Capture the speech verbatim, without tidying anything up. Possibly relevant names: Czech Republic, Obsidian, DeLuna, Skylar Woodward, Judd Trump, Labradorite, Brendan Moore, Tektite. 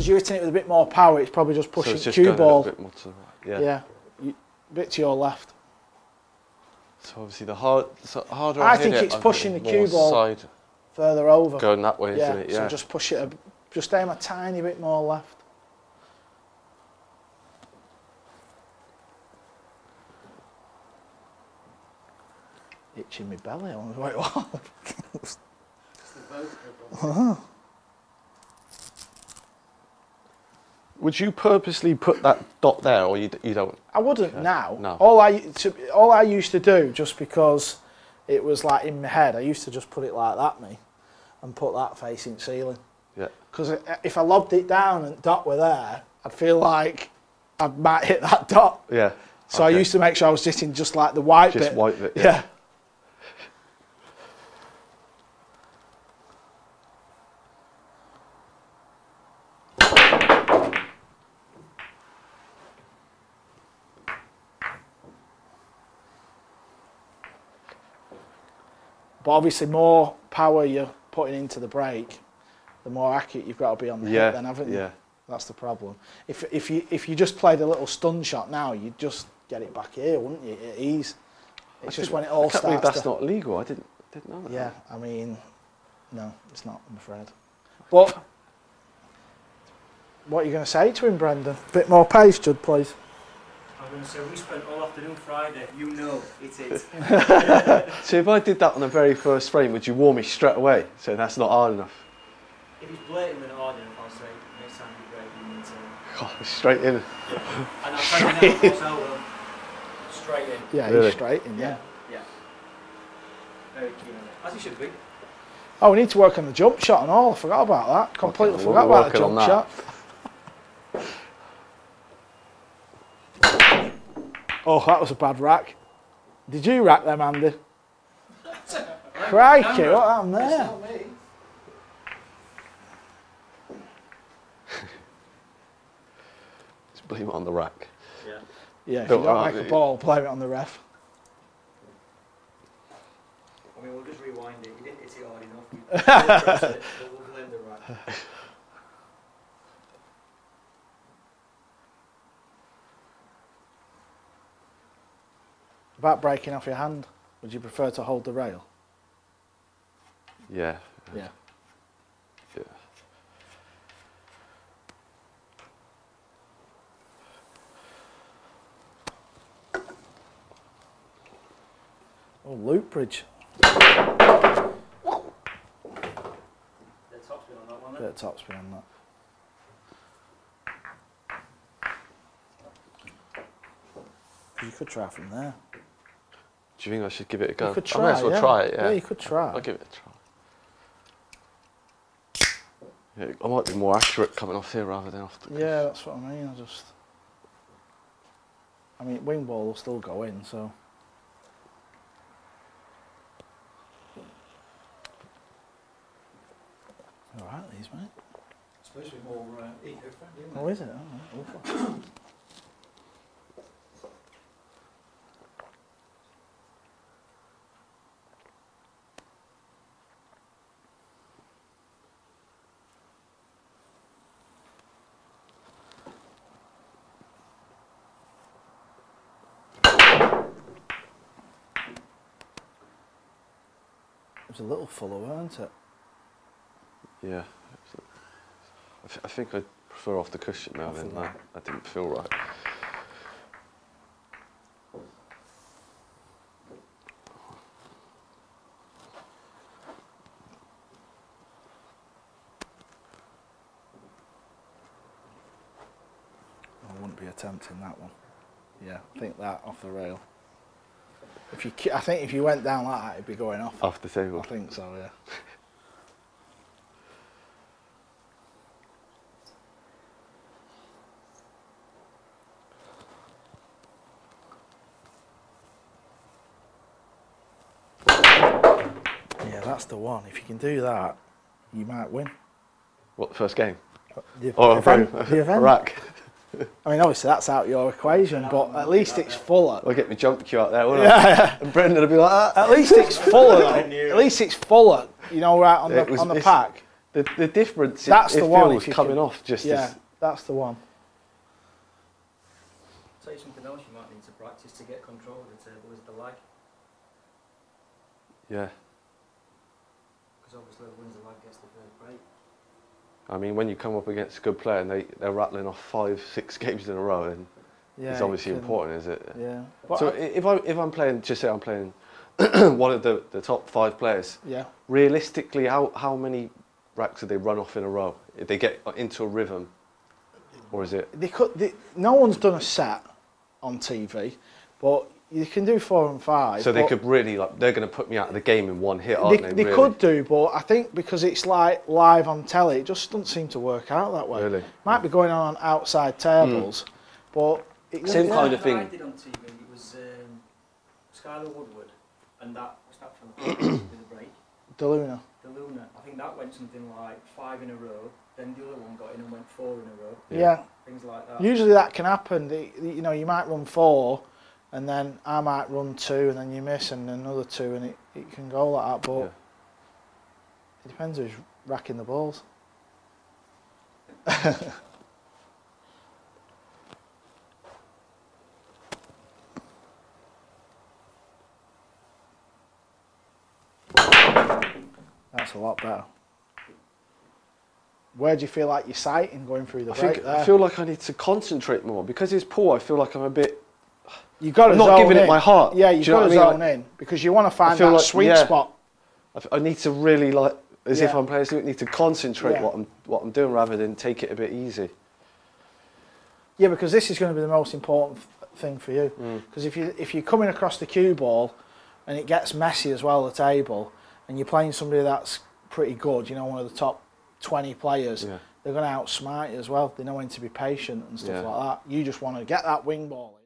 because you're hitting it with a bit more power, it's probably just pushing so just cue ball. A bit more to the right. Yeah, yeah. You, a bit to your left. So obviously the hard, so harder I, I think hit it's it, pushing the cue ball side. Further over. Going that way, yeah, isn't it? Yeah. So just push it, a, just aim a tiny bit more left. Itching my belly on the way wall. Oh. Would you purposely put that dot there, or you, you don't? I wouldn't okay. now. No. All I to, all I used to do, just because it was like in my head, I used to just put it like that, me, and put that facing ceiling. Yeah. Because if I lobbed it down and the dot were there, I'd feel like I might hit that dot. Yeah. So okay. I used to make sure I was sitting just like the white just bit. Just white bit. Yeah. yeah. But obviously, more power you're putting into the brake, the more accurate you've got to be on the yeah, hit then, haven't you? Yeah. That's the problem. If, if, you, if you just played a little stun shot now, you'd just get it back here, wouldn't you? At ease. It's I just when it all I can't starts. That's to, not legal. I didn't, didn't know that. Yeah, I mean, no, it's not, I'm afraid. But what are you going to say to him, Brendan? A bit more pace, Judd, please. I'm going to say, we spent all afternoon Friday, you know, it's it. So if I did that on the very first frame, would you warn me straight away? So that's not hard enough. If it's blatantly not hard enough, I'll say, next time you break, you need to... God, straight in. Yeah. And I'll try to know how well. Straight in. Yeah, really? He's straight in, yeah. Yeah. yeah. Very keen on it. As he should be. Oh, we need to work on the jump shot and all, I forgot about that. Completely okay, forgot about the jump shot. Oh, that was a bad rack. Did you rack them, Andy? Crikey, what happened there? It's not me. Just blame it on the rack. Yeah, yeah if don't you don't like a ball, blame it on the ref. I mean, we'll just rewind it. You didn't hit it hard enough. We'll press it, but we'll blame the rack. About breaking off your hand, would you prefer to hold the rail? Yeah. Yeah. Yeah. Oh, loop bridge. Bit of topspin on that one. Bit of topspin on that. You could try from there. Do you think I should give it a go? You could try, I might as well yeah. try it, yeah. Yeah, you could try. I'll give it a try. Yeah, I might be more accurate coming off here rather than off the coast. Yeah, that's what I mean. I just... I mean, wing ball will still go in, so... All right, these, mate. It's supposed to be more uh, eco-friendly, isn't it? Oh, is it? Oh, right. Awful. A little fuller, weren't it? Yeah. I, th I think I prefer off the cushion now than that. That didn't feel right. I wouldn't be attempting that one. Yeah, I think that off the rail. If you, I think if you went down like that, it'd be going off. Off the table. I think so, yeah. Yeah, that's the one. If you can do that, you might win. What, the first game? The, oh, the event. The event. Rack. I mean, obviously that's out your equation, but at least it's fuller. I'll get my jump cue out there, won't yeah, I? Yeah. And Brendan will be like, ah. At least it's fuller, though. At least it's fuller, you know, right on it the, on the pack. The, the difference that's is the one feels coming can, off just yeah, as... that's the one. I'll tell you something else you might need to practice to get control of the table is the lag. Yeah. Because obviously who wins the lag gets the first break. I mean, when you come up against a good player and they, they're rattling off five, six games in a row, then yeah, it's obviously important, is it? Yeah. But so I, if, I, if I'm playing, just say I'm playing one of the, the top five players, yeah. realistically, how, how many racks do they run off in a row? If they get into a rhythm, or is it? They could, they, no one's done a set on T V, but you can do four and five. So they could really, like, they're going to put me out of the game in one hit, aren't they? They, they really? could do, but I think because it's like live on telly, it just doesn't seem to work out that way. Really? Might be going on outside tables, mm. but it same yeah. kind of thing. I did on T V. It was um, Skylar Woodward, and that was that from the break. DeLuna. DeLuna. I think that went something like five in a row. Then the other one got in and went four in a row. Yeah. yeah. Things like that. Usually that can happen. The, the, you know, you might run four. And then I might run two, and then you miss, and another two, and it, it can go like that. But yeah. it depends who's racking the balls. That's a lot better. Where do you feel like you're sighting going through the I break think there? I feel like I need to concentrate more. Because it's poor, I feel like I'm a bit... You've got to I'm not giving in. it my heart. Yeah, you've got to zone in because you want to find that like, sweet yeah, spot. I need to really like, as yeah. if I'm playing, I need to concentrate yeah. what I'm what I'm doing rather than take it a bit easy. Yeah, because this is going to be the most important thing for you. Because mm. if you if you're coming across the cue ball, and it gets messy as well at the table, and you're playing somebody that's pretty good, you know, one of the top twenty players, yeah. they're going to outsmart you as well. They know when to be patient and stuff yeah. like that. You just want to get that wing ball.